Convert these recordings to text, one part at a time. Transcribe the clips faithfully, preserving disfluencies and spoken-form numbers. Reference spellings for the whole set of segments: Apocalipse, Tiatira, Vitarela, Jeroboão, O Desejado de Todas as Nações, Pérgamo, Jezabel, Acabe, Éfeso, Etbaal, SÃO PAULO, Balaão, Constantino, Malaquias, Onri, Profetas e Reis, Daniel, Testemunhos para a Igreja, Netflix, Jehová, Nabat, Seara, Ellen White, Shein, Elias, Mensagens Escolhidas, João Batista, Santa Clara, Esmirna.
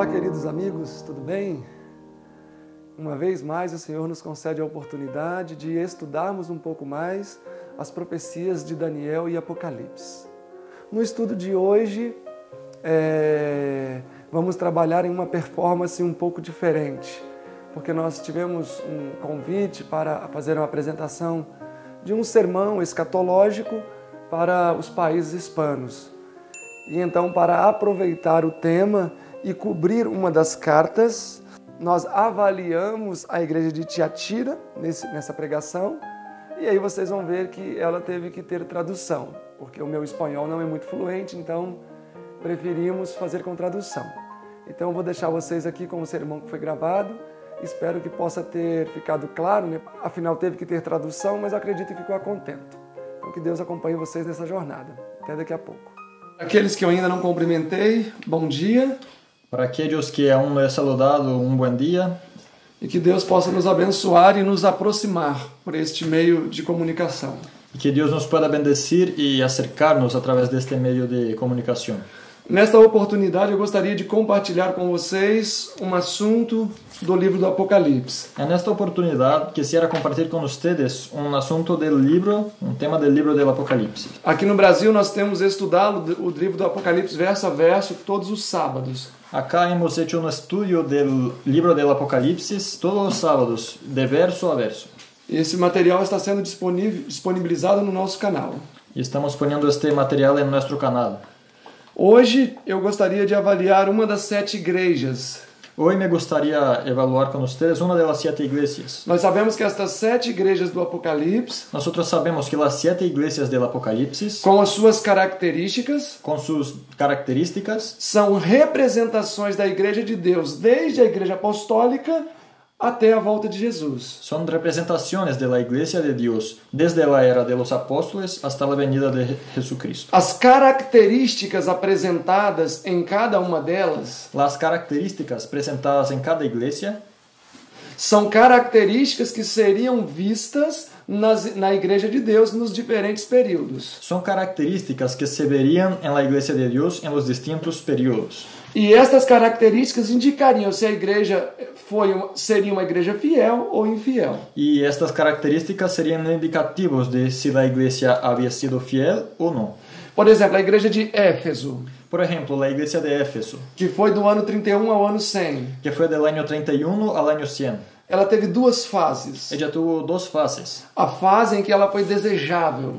Olá, queridos amigos, tudo bem? Uma vez mais o Senhor nos concede a oportunidade de estudarmos um pouco mais as profecias de Daniel e Apocalipse. No estudo de hoje, é... vamos trabalhar em uma performance um pouco diferente, porque nós tivemos um convite para fazer uma apresentação de um sermão escatológico para os países hispanos. E então, para aproveitar o tema e cobrir uma das cartas, nós avaliamos a igreja de Tiatira nesse, nessa pregação, e aí vocês vão ver que ela teve que ter tradução, porque o meu espanhol não é muito fluente, então preferimos fazer com tradução. Então eu vou deixar vocês aqui com o sermão que foi gravado, espero que possa ter ficado claro, né? Afinal teve que ter tradução, mas eu acredito que ficou a contento. Então que Deus acompanhe vocês nessa jornada. Até daqui a pouco. Aqueles que eu ainda não cumprimentei, bom dia. Para aqueles que aún não é saludado, um bom dia. E que Deus possa nos abençoar e nos aproximar por este meio de comunicação. E que Deus nos pueda bendecir e acercar-nos através deste meio de comunicação. Nesta oportunidade, eu gostaria de compartilhar com vocês um assunto do livro do Apocalipse. É nesta oportunidade, quisiera compartilhar com vocês um assunto do livro, um tema do livro do Apocalipse. Aqui no Brasil, nós temos estudado o livro do Apocalipse verso a verso todos os sábados. Acá hemos hecho um estudo do livro do Apocalipse todos os sábados, de verso a verso. Esse material está sendo disponibilizado no nosso canal. Estamos poniendo este material em nosso canal. Hoje eu gostaria de avaliar uma das sete igrejas. Hoje me gostaria de avaliar com vocês uma das sete igrejas. Nós sabemos que estas sete igrejas do Apocalipse. Nós outros sabemos que as sete igrejas do Apocalipse, com as suas características, com suas características, são representações da igreja de Deus, desde a igreja apostólica até a volta de Jesus. São representações da Igreja de Deus, desde a era dos apóstolos até a venida de Jesus Cristo. As características apresentadas em cada uma delas, as características apresentadas em cada igreja, são características que seriam vistas nas, na Igreja de Deus nos diferentes períodos. São características que se veriam na Igreja de Deus em os distintos períodos. E estas características indicariam se a igreja foi uma, seria uma igreja fiel ou infiel. E estas características seriam indicativos de se a igreja havia sido fiel ou não. Por exemplo, a igreja de Éfeso. Por exemplo, a igreja de Éfeso, que foi do ano trinta e um ao ano cem, que foi do ano trinta e um ao ano cem. Ela teve duas fases. Ela teve duas fases. A fase em que ela foi desejável,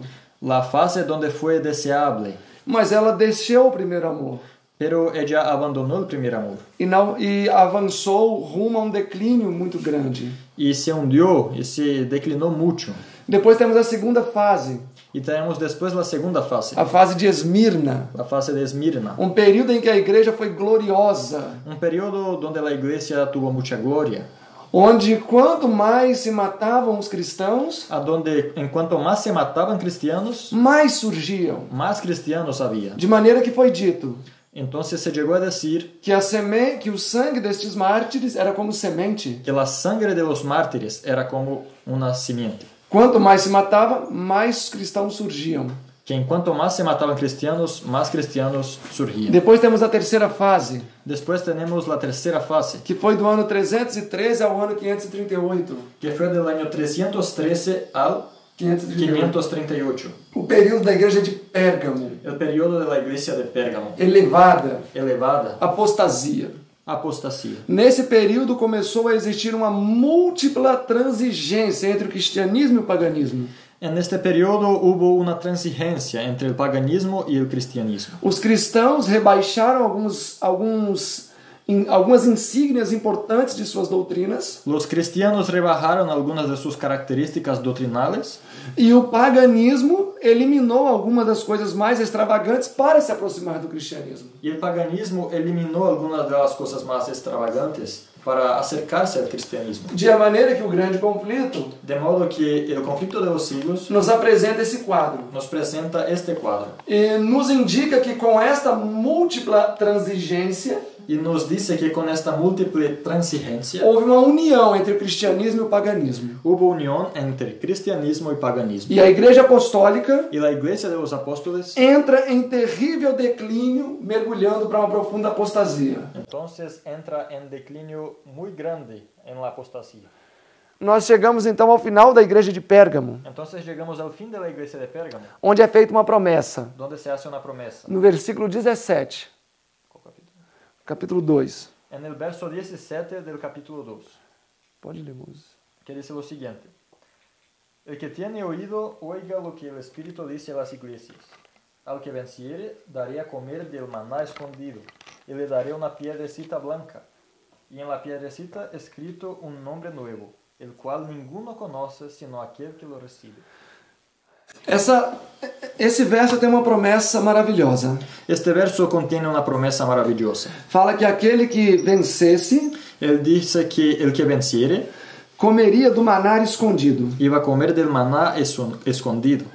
a fase onde foi deseável. Mas ela deixou o primeiro amor. Pero ela abandonou o primeiro amor. E não e avançou rumo a um declínio muito grande. E se hundiu e se declinou muito. Depois temos a segunda fase. E temos depois a segunda fase. A fase de Esmirna. A fase de Esmirna. Um período em que a igreja foi gloriosa. Um período onde a igreja teve muita glória. Onde quanto mais se matavam os cristãos, aonde enquanto mais se matavam cristianos, mais surgiam, mais cristianos havia. De maneira que foi dito. Então se chegou a dizer que a seme... que o sangue destes mártires era como semente, que a sangue de los mártires era como uma semente. Quanto mais se matava, mais cristãos surgiam. Que enquanto mais se matavam cristianos, mais cristianos surgiam. Depois temos a terceira fase. Depois temos a terceira fase, que foi do ano trezentos e treze ao ano quinhentos e trinta e oito, que foi do ano trezentos e treze ao quinhentos e trinta e oito. O período da igreja de Pérgamo. O período da igreja de Pérgamo. Elevada. Elevada. Apostasia. Apostasia. Nesse período começou a existir uma múltipla transigência entre o cristianismo e o paganismo. Neste período houve uma transigência entre o paganismo e o cristianismo. Os cristãos rebaixaram alguns alguns algumas insígnias importantes de suas doutrinas. Os cristianos rebaixaram algumas de suas características doutrinais. E o paganismo eliminou algumas das coisas mais extravagantes para se aproximar do cristianismo. E o paganismo eliminou algumas das coisas mais extravagantes para acercar-se ao cristianismo. De maneira que o grande conflito, de modo que o conflito dos siglos, nos apresenta esse quadro, nos apresenta este quadro, e nos indica que com esta múltipla transigência E nos disse que com esta múltipla transcendência houve uma união entre o cristianismo e o paganismo. Houve união entre cristianismo e paganismo. E a Igreja Apostólica e a Igreja dos Apóstolos entra em terrível declínio, mergulhando para uma profunda apostasia. Então, entra em declínio muito grande em la apostasia. Nós chegamos então ao final da igreja de Pérgamo. Então chegamos ao fim da igreja de Pérgamo. Onde é feita uma promessa. Onde se hace uma promessa. No versículo dezessete. Qual capítulo? Capítulo dois. É no verso dezessete do capítulo dois. Pode ler, Mose. Que diz o seguinte: El que tiene oído, oiga lo que o Espírito dice a las iglesias. Al que venciere, daré a comer del maná escondido, e le daré uma piedrecita blanca, e em la piedrecita escrito um nome novo, el qual ninguno conoce, sino aquele que lo recibe. Essa, esse verso tem uma promessa maravilhosa. Este verso contém uma promessa maravilhosa. Fala que aquele que vencesse, ele disse que el que venciere, comeria do maná escondido. Iba a comer del maná escondido.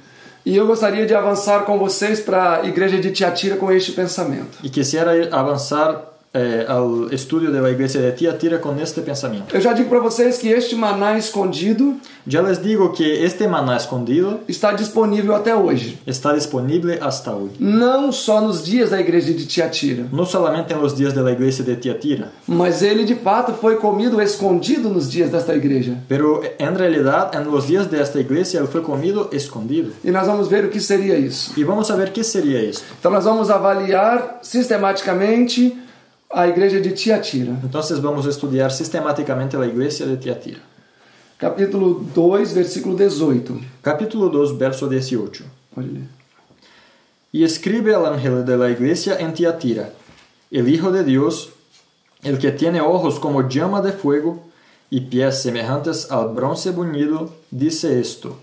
E eu gostaria de avançar com vocês para a igreja de Tiatira com este pensamento. E quisiera avançar Eh, ao estudo da igreja de Tiatira com este pensamento. Eu já digo para vocês que este maná escondido, já les digo que este maná escondido está disponível até hoje. Está disponível até hoje. Não só nos dias da igreja de Tiatira. Não somente nos dias da igreja de Tiatira. Mas ele de fato foi comido escondido nos dias desta igreja. Pero em realidade, nos dias desta igreja, ele foi comido escondido. E nós vamos ver o que seria isso. E vamos saber o que seria isso. Então nós vamos avaliar sistematicamente a igreja de Tiatira. Então vamos estudar sistematicamente a igreja de Tiatira. Capítulo dois, versículo dezoito. Capítulo dois, verso dezoito. Pode ler. E escreve ao ángel da igreja em Tiatira: El Hijo de Deus, el que tiene ojos como llama de fuego e pés semejantes ao bronce bruñido, dice esto.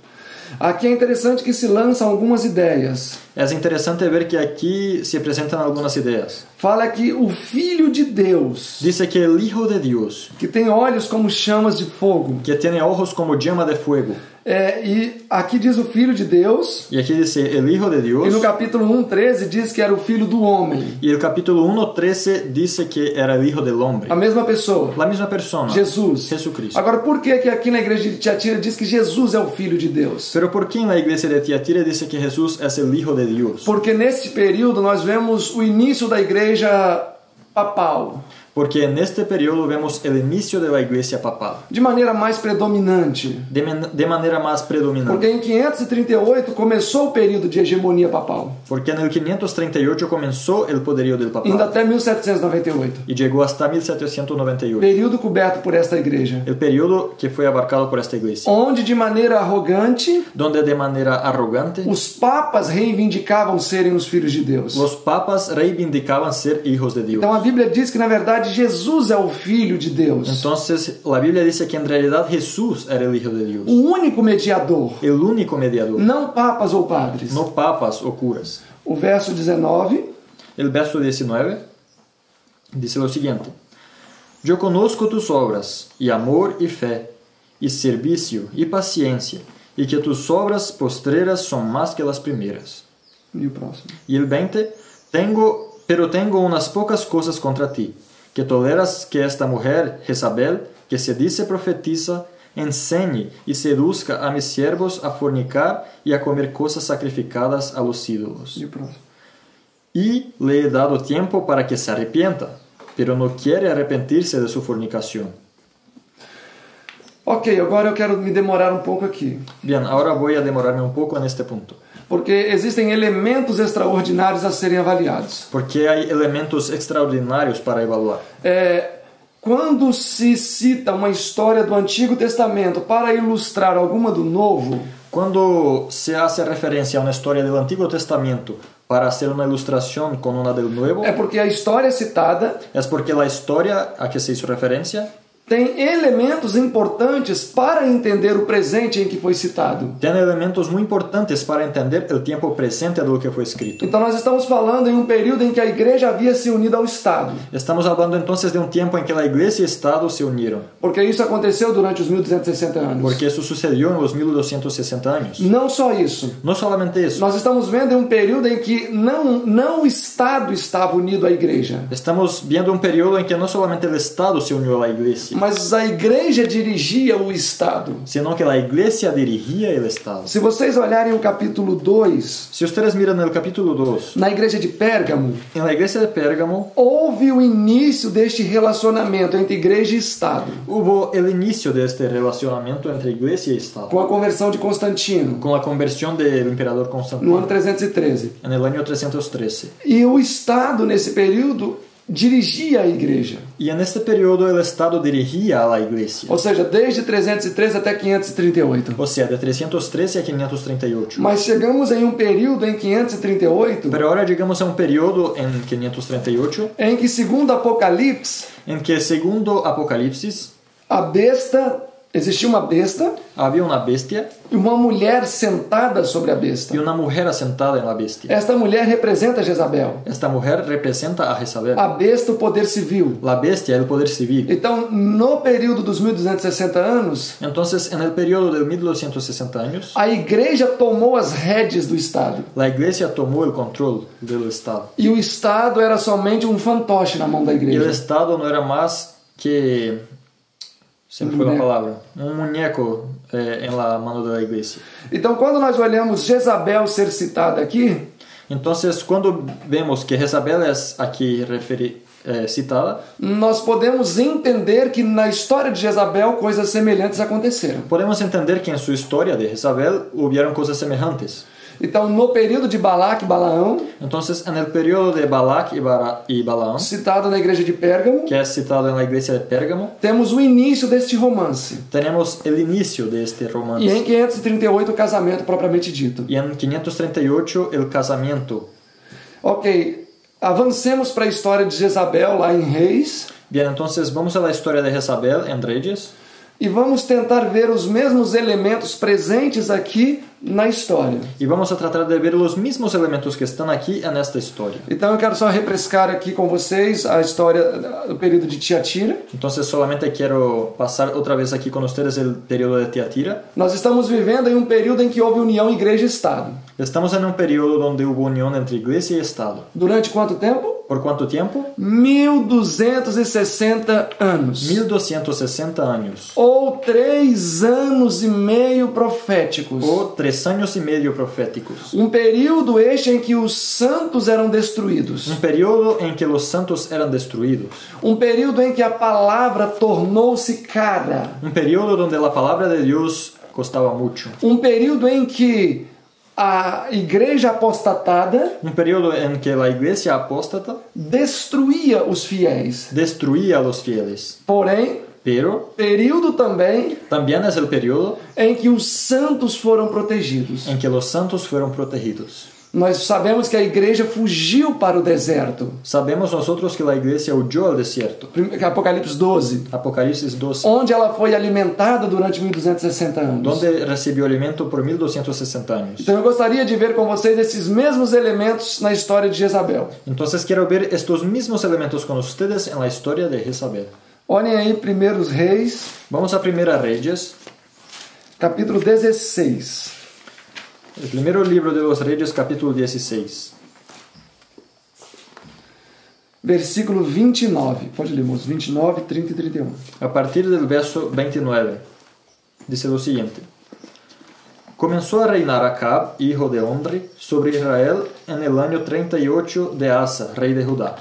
Aqui é interessante que se lançam algumas ideias. É interessante ver que aqui se apresentam algumas ideias. Fala que o Filho de Deus, diz que o Hijo de Deus, que tem olhos como chamas de fogo, que tem olhos como llama de fogo. É, e aqui diz o Filho de Deus. E aqui diz el Hijo de Deus. E no capítulo um, treze diz que era o Filho do Homem. E no capítulo um, treze diz que era o Hijo del Hombre. A mesma pessoa. A mesma pessoa. Jesus. Jesus Cristo. Agora, por que que aqui na igreja de Tiatira diz que Jesus é o Filho de Deus? Pero por que na igreja de Tiatira diz que Jesus é o Hijo de Deus? Porque neste período nós vemos o início da igreja papal. Porque neste período vemos o início da Igreja Papal. De maneira mais predominante. De, de maneira mais predominante. Porque em quinhentos e trinta e oito começou o período de hegemonia papal. Porque no quinhentos e trinta e oito começou o poderio do papal. Ainda até mil setecentos e noventa e oito. E chegou até mil setecentos e noventa e oito. Período coberto por esta igreja. O período que foi abarcado por esta igreja. Onde de maneira arrogante, onde de maneira arrogante, os papas reivindicavam serem os filhos de Deus. Os papas reivindicavam ser filhos de Deus. Então a Bíblia diz que na verdade Jesus é o Filho de Deus. Então, a Bíblia diz que, em realidade, Jesus era o Hijo de Deus. O único mediador. O único mediador. Não papas ou padres. Não papas ou curas. O verso dezenove. O verso dezenove diz o seguinte: Eu conozco tus obras, e amor, e fé, e serviço, e paciência, e que tus obras postreras são mais que as primeiras. E o próximo. E o vinte: Tengo, pero tengo umas poucas coisas contra ti, que toleras que esta mulher, Jezabel, que se dice profetiza, ensene e seduzca a mis siervos a fornicar e a comer coisas sacrificadas a los ídolos. E le he dado tempo para que se arrepienta, pero no quiere arrepentir-se de sua fornicação. Ok, agora eu quero me demorar um pouco aqui. Bem, agora vou demorar-me um pouco neste ponto. Porque existem elementos extraordinários a serem avaliados. Porque há elementos extraordinários para avaliar. É, quando se cita uma história do Antigo Testamento para ilustrar alguma do Novo, quando se faz referência a uma história do Antigo Testamento para ser uma ilustração com uma do Novo, é porque a história citada, é porque a história a que se fez referência tem elementos importantes para entender o presente em que foi citado. Tem elementos muito importantes para entender o tempo presente do que foi escrito. Então nós estamos falando em um período em que a igreja havia se unido ao Estado. Estamos falando então de um tempo em que a igreja e o Estado se uniram. Porque isso aconteceu durante os mil duzentos e sessenta anos. Porque isso sucedeu nos mil duzentos e sessenta anos. Não só isso. Não somente isso. Nós estamos vendo em um período em que não não o Estado estava unido à igreja. Estamos vendo um período em que não somente o Estado se uniu à igreja. Mas a igreja dirigia o Estado. Senão que a igreja dirigia o Estado. Se vocês olharem o capítulo dois. Se vocês miram no capítulo dois. Na igreja de Pérgamo. Na igreja de Pérgamo. Houve o início deste relacionamento entre igreja e Estado. Houve o início deste relacionamento entre igreja e Estado. Com a conversão de Constantino. Com a conversão do imperador Constantino. No ano trezentos e treze. No ano trezentos e treze. E o Estado, nesse período, dirigia a igreja. E neste período o Estado dirigia a igreja. Ou seja, desde trezentos e treze até quinhentos e trinta e oito. Ou seja, de trezentos e treze a quinhentos e trinta e oito. Mas chegamos em um período em quinhentos e trinta e oito. Pero agora chegamos a um período em quinhentos e trinta e oito. Em que segundo Apocalipse. Em que segundo Apocalipse. A besta. Existia uma besta. Havia uma bestia. E uma mulher sentada sobre a besta. E uma mulher assentada na bestia. Esta mulher representa Jezabel. Esta mulher representa a Jezabel. A besta, o poder civil. La bestia é o poder civil. Então, no período dos mil duzentos e sessenta anos. Então, no período de mil duzentos e sessenta anos. A igreja tomou as rédeas do Estado. La igreja tomou o controle do Estado. E o Estado era somente um fantoche na mão da igreja. E o Estado não era mais que... Sempre foi uma palavra. Um muñeco em la mano da igreja. Então, quando nós olhamos Jezabel ser citada aqui... Então, quando vemos que Jezabel é aqui referi, é, citada... Nós podemos entender que na história de Jezabel coisas semelhantes aconteceram. Podemos entender que em sua história de Jezabel houveram coisas semelhantes. Então, no período de Balaque e Balaão... Então, no período de Balaque e Balaão... Citado na igreja de Pérgamo... Que é citado na igreja de Pérgamo... Temos o início deste romance... Temos o início deste romance... E em quinhentos e trinta e oito o casamento propriamente dito... E em quinhentos e trinta e oito o casamento... Ok, avancemos para a história de Jezabel lá em Reis... Bem, então vamos à história de Jezabel em Reis... E vamos tentar ver os mesmos elementos presentes aqui na história. E vamos tratar de ver os mesmos elementos que estão aqui nesta história. Então eu quero só refrescar aqui com vocês a história do período de Tiatira. Então eu solamente quero passar outra vez aqui com vocês o período de Tiatira. Nós estamos vivendo em um período em que houve união igreja e Estado. Estamos em um período onde houve união entre igreja e Estado. Durante quanto tempo? Por quanto tempo? mil duzentos e sessenta anos. mil duzentos e sessenta anos. Ou três anos e meio proféticos. Ou três anos e meio proféticos. Um período este em que os santos eram destruídos. Um período em que os santos eram destruídos. Um período em que a palavra tornou-se cara. Um período onde a palavra de Deus custava muito. Um período em que... A igreja apostatada, um período em que a igreja apóstata destruía os fiéis, destruía os fiéis. Porém, pero período também, também é o período em que os santos foram protegidos, em que os santos foram protegidos. Nós sabemos que a igreja fugiu para o deserto. Sabemos nós outros que a igreja fugiu ao deserto. Apocalipse doze. Apocalipse doze. Onde ela foi alimentada durante mil duzentos e sessenta anos. Onde recebeu alimento por mil duzentos e sessenta anos. Então eu gostaria de ver com vocês esses mesmos elementos na história de Jezabel. Então quero ver estes mesmos elementos com vocês na história de Jezabel. Olhem aí Primeiros Reis. Vamos a Primeira Reis. Capítulo dezesseis. O primeiro livro de los Reis, capítulo dezesseis. Versículo vinte e nove. Pode ler, moço. vinte e nove, trinta e trinta e um. A partir do verso vinte e nove, diz o seguinte. Começou a reinar Acabe, hijo de Onri, sobre Israel en el año trinta y ocho de Asa, rei de Judá.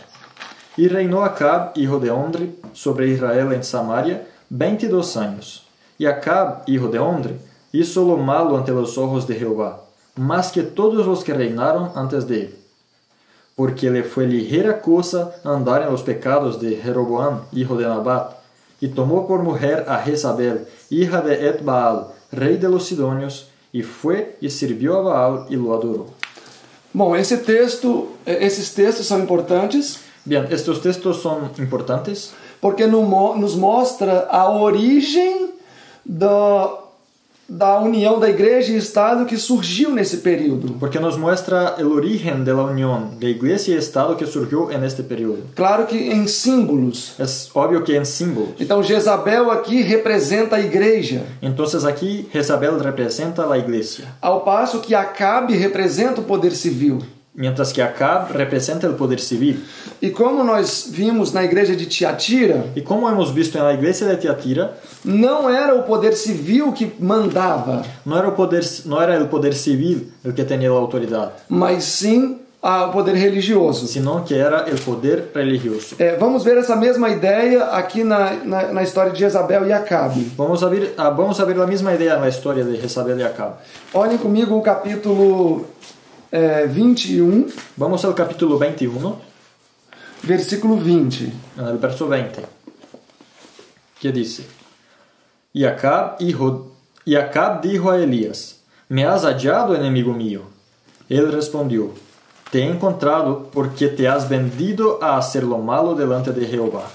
E reinou Acabe, hijo de Onri, sobre Israel em Samaria, vinte e dois anos. E Acabe, hijo de Onri, hizo lo malo ante los ojos de Jehová, más que todos los que reinaron antes de él. Porque le fue ligera cosa andar en los pecados de Jeroboam, hijo de Nabat, y tomó por mujer a Jezabel, hija de Etbaal, rey de los Sidonios, y fue y sirvió a Baal y lo adoró. Bom, esse texto, esses textos são importantes. Bem, estes textos são importantes. porque nos mostra a origem da, da união da Igreja e Estado que surgiu nesse período. Porque nos mostra a origem da união da Igreja e Estado que surgiu neste período. Claro que em símbolos. É óbvio que em símbolos. Então Jezabel aqui representa a Igreja. Então aqui Jezabel representa a Igreja. Ao passo que Acabe representa o poder civil. Mientras que Acabe representa o poder civil. E como nós vimos na igreja de Tiatira, e como hemos visto na igreja de Tiatira, não era o poder civil que mandava. Não era o poder, não era o poder civil o que tinha a autoridade. Mas sim o poder religioso. Senão que era o poder religioso. É, vamos ver essa mesma ideia aqui na, na, na história de Jezabel e Acabe. Vamos ver, vamos ver a mesma ideia na história de Jezabel e Acabe. Olhem comigo o capítulo É, vinte e um. Vamos ao capítulo vinte e um. Versículo vinte. No verso vinte. Que diz: E Acabe, hijo, e Acabe dijo a Elias: Me has hallado, inimigo mío? Ele respondeu: Te he encontrado porque te has vendido a hacer lo malo delante de Jeová.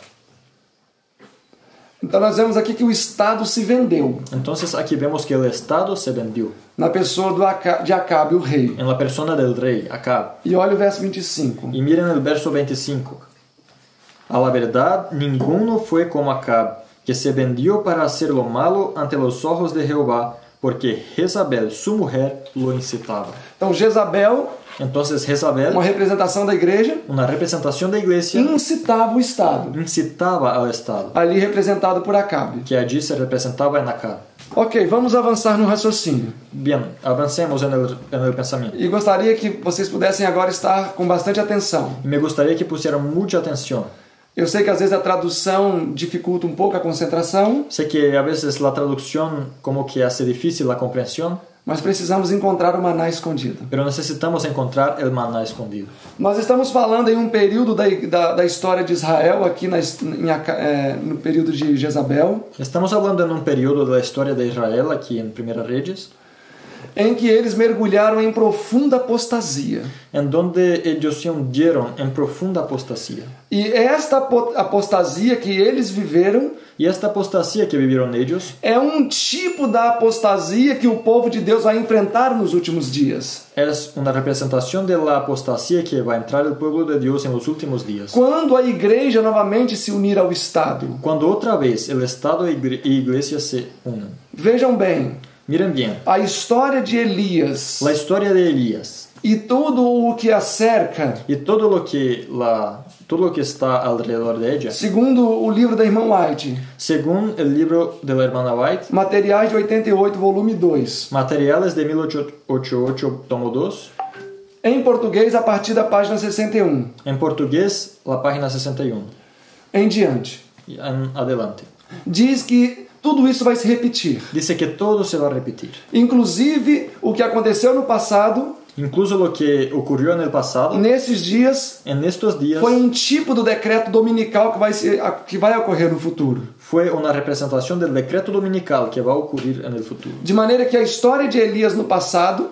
Então nós vemos aqui que o Estado se vendeu. Então aqui vemos que o Estado se vendeu. Na pessoa do Acabe, de Acabe, o rei. En la persona del rey, Acabe. E olha o verso vinte e cinco. E mirem o verso vinte e cinco. A la verdad, ninguno foi como Acabe, que se vendió para hacer lo malo ante los ojos de Jehová, porque Jezabel, su mujer, lo incitava. Então Jezabel, Entonces, Jezabel, uma representação da igreja, uma representação da igreja, incitava o Estado, incitava ao Estado, ali representado por Acabe, que ali se representava em Acabe. Ok, vamos avançar no raciocínio. Bem, avancemos no pensamento. E gostaria que vocês pudessem agora estar com bastante atenção. E me gostaria que pusieram muita atenção. Eu sei que às vezes a tradução dificulta um pouco a concentração. Sei que às vezes a tradução como que hace difícil a compreensão. Mas precisamos encontrar o maná escondido. Pero necessitamos encontrar o maná escondido. Nós estamos falando em um período da, da, da história de Israel, aqui na, em, é, no período de Jezabel. Estamos falando em um período da história de Israel, aqui em Primeira Reis, em que eles mergulharam em profunda apostasia. Em donde eles se hundiram em profunda apostasia. E esta apostasia que eles viveram, e esta apostasia que viveram eles, é um tipo da apostasia que o povo de Deus vai enfrentar nos últimos dias. É uma representação da apostasia que vai entrar o povo de Deus nos últimos dias. Quando a igreja novamente se unir ao Estado. Quando outra vez o Estado e a igreja se unem. Vejam bem. Mirem bem. A história de Elias. A história de Elias. E tudo o que a cerca. E todo o que lá, tudo o que está ao redor dela. Segundo o livro da irmã White. Segundo o livro da irmã White. Materiais de oitenta e oito, volume dois. Materiais de mil oitocentos e oitenta e oito, tomo dois. Em português, a partir da página sessenta e um. Em português, a página sessenta e um. Em diante. Em adelante. Diz que tudo isso vai se repetir. Diz que tudo se vai repetir. Inclusive o que aconteceu no passado. Incluso o que ocorreu no passado. Nesses dias, em estes dias, foi um tipo do decreto dominical que vai ser, que vai ocorrer no futuro. Foi uma representação do decreto dominical que vai ocorrer no futuro. De maneira que a história de Elias no passado,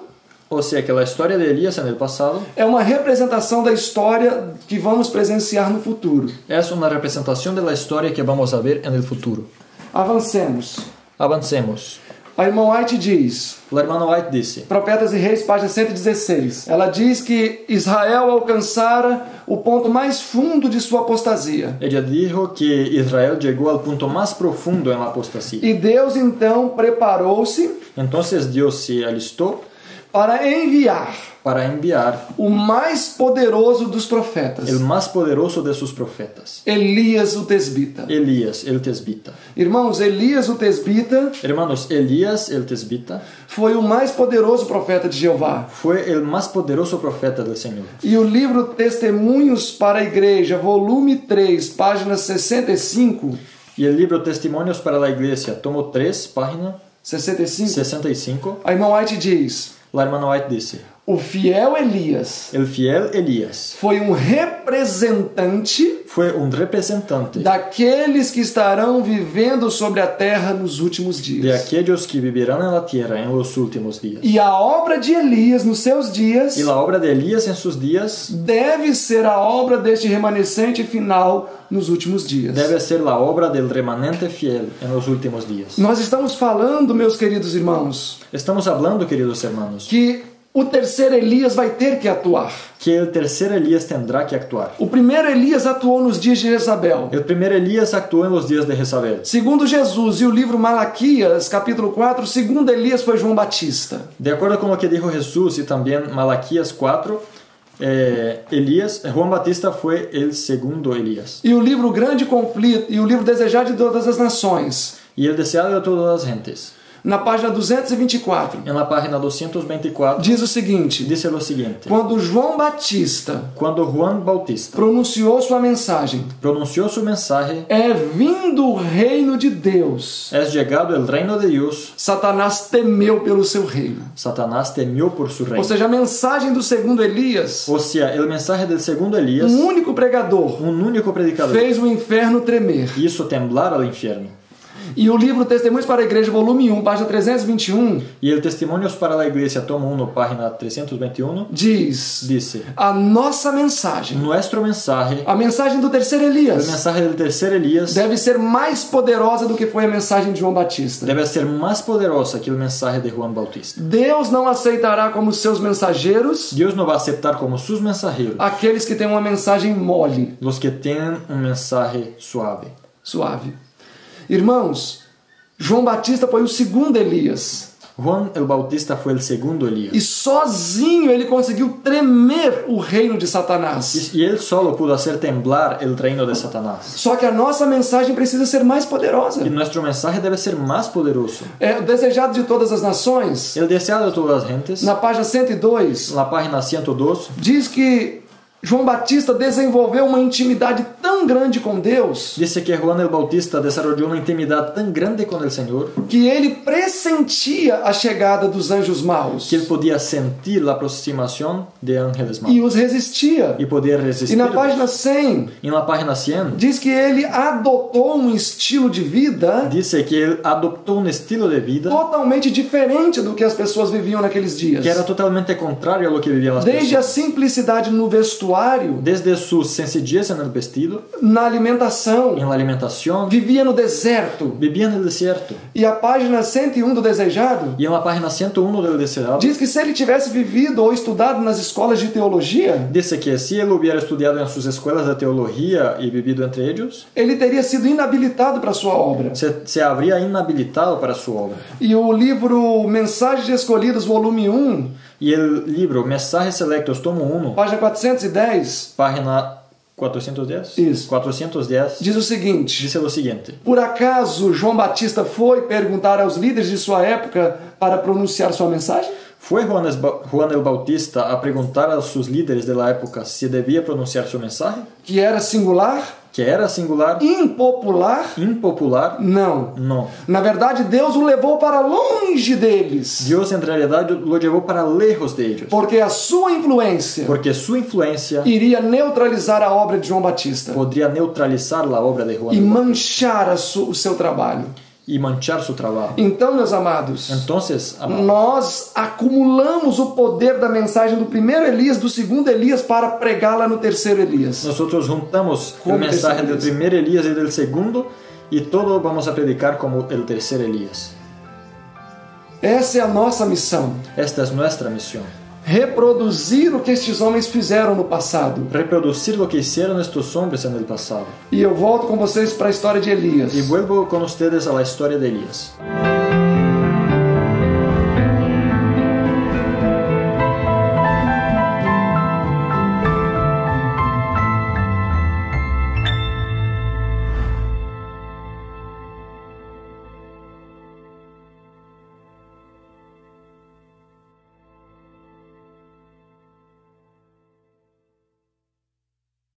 ou seja, aquela história de Elias no passado, é uma representação da história que vamos presenciar no futuro. Essa é uma representação da história que vamos ver no futuro. Avancemos. Avancemos. A irmã White diz. A irmã White disse. Profetas e Reis, página cento e dezesseis. Ela diz que Israel alcançara o ponto mais fundo de sua apostasia. Ela disse que Israel chegou ao ponto mais profundo em apostasia. E Deus então preparou-se. Então Deus se alistou para enviar. Para enviar o mais poderoso dos profetas. O mais poderoso de seus profetas. Elias o Tesbita. Elias, o Tesbita. Irmãos, Elias o Tesbita. Irmãos, Elias o Tesbita foi o mais poderoso profeta de Jeová. Foi o mais poderoso profeta do Senhor. E o livro Testemunhos para a Igreja, volume três, página sessenta e cinco. E o livro Testemunhos para a Igreja, tomo três, página sessenta e cinco. sessenta e cinco. A irmã White diz. A irmã White disse. O fiel Elias. El fiel Elias. Foi um representante. Foi um representante. Daqueles que estarão vivendo sobre a terra nos últimos dias. De aqueles que viverão na terra em los últimos dias. E a obra de Elias nos seus dias. E a obra de Elias em seus dias. Deve ser a obra deste remanescente final nos últimos dias. Deve ser a obra del remanente fiel em los últimos dias. Nós estamos falando, meus queridos irmãos. Estamos falando, queridos irmãos. Que o terceiro Elias vai ter que atuar. Que o terceiro Elias terá que atuar. O primeiro Elias atuou nos dias de Jezabel. O primeiro Elias atuou nos dias de Jezabel. Segundo Jesus e o livro Malaquias, capítulo quatro, o segundo Elias foi João Batista. De acordo com o que disse Jesus e também Malaquias quatro, eh, Elias, João Batista foi o segundo Elias. E o livro O Grande Conflito e o livro O Desejado de Todas as Nações. E O Desejado de Todas as Gentes. Na página duzentos e vinte e quatro. Na página duzentos e vinte e quatro. Diz o seguinte. Diz o seguinte. Quando João Batista. Quando João Batista. Pronunciou sua mensagem. Pronunciou sua mensagem. É vindo o reino de Deus. É chegado o reino de Deus. Satanás temeu pelo seu reino. Satanás temeu por seu reino. Ou seja, a mensagem do segundo Elias. Ou seja, a mensagem do segundo Elias. Um único pregador. Um único predicador. Fez o inferno tremer. Isso temblar ao inferno. E o livro Testemunhos para a Igreja, volume um, página trezentos e vinte e um. E o Testemunhos para a Igreja, tomo um, página trezentos e vinte e um. Diz. Disse. A nossa mensagem. Nuestro mensaje. A mensagem do terceiro Elias. A mensagem do terceiro Elias. Deve ser mais poderosa do que foi a mensagem de João Batista. Deve ser mais poderosa que a mensagem de João Batista. Deus não aceitará como seus mensageiros. Deus não vai aceitar como seus mensageiros. Aqueles que têm uma mensagem mole. Os que têm uma mensagem suave. Suave. Irmãos, João Batista foi o segundo Elias. João el Bautista foi o segundo Elias. E sozinho ele conseguiu tremer o reino de Satanás. E ele só pôde fazer temblar o reino de Satanás. Só que a nossa mensagem precisa ser mais poderosa. E nosso mensagem deve ser mais poderoso. É o desejado de todas as nações. O desejado de todas as gentes. Na página cento e dois. Na página cento e dois. Diz que João Batista desenvolveu uma intimidade tão grande com Deus. Disse que João el Bautista desenvolveu uma intimidade tão grande com o Senhor que ele pressentia a chegada dos anjos maus. Que ele podia sentir a aproximação de anjos maus. E os resistia. E podia resistir. E na página cem. E na página cem. Diz que ele adotou um estilo de vida. Disse que ele adotou um estilo de vida totalmente diferente do que as pessoas viviam naqueles dias. Que era totalmente contrário ao que viviam as pessoas. Desde a simplicidade no vestuário. Desde sua sencillez no vestido, na alimentação, em la alimentação, vivia no deserto, vivia no deserto. E a página cento e um do Desejado, e na página cento e um do Desejado, diz que se ele tivesse vivido ou estudado nas escolas de teologia, disse que se ele hubiera estudado em suas escolas de teologia e vivido entre eles, ele teria sido inabilitado para sua obra. Se, se habría inabilitado para sua obra. E o livro Mensagens Escolhidas, volume um, e o livro Mensagens Selectos, tomo um, página quatrocentos e dez. Página quatrocentos e dez? Isso. quatrocentos e dez. Diz o seguinte. Diz o seguinte. Por acaso João Batista foi perguntar aos líderes de sua época para pronunciar sua mensagem? Foi João el Bautista a perguntar aos seus líderes da época se devia pronunciar sua mensagem? Que era singular? Que era singular? Impopular? Impopular? Não. Não. Na verdade, Deus o levou para longe deles. Deus, em realidade, o levou para lejos deles. Porque a sua influência. Porque sua influência iria neutralizar a obra de João Batista. Poderia neutralizar a obra de João. E manchar a su, o seu trabalho. E manchar seu trabalho. Então, meus amados, Entonces, amados, nós acumulamos o poder da mensagem do primeiro Elias, do segundo Elias, para pregá-la no terceiro Elias. Nós juntamos a mensagem do primeiro Elias e do segundo, e todos vamos a predicar como o terceiro Elias. Essa é a nossa missão. Esta é a nossa missão. Reproduzir o que estes homens fizeram no passado. Reproduzir o que fizeram estes homens no passado. E eu volto com vocês para a história de Elias. E vuelvo com vocês à história de Elias.